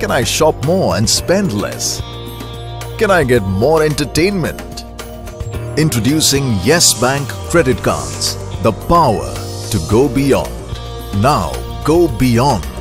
Can I shop more and spend less? Can I get more entertainment? Introducing YES Bank Credit Cards. The power to go beyond. Now go beyond.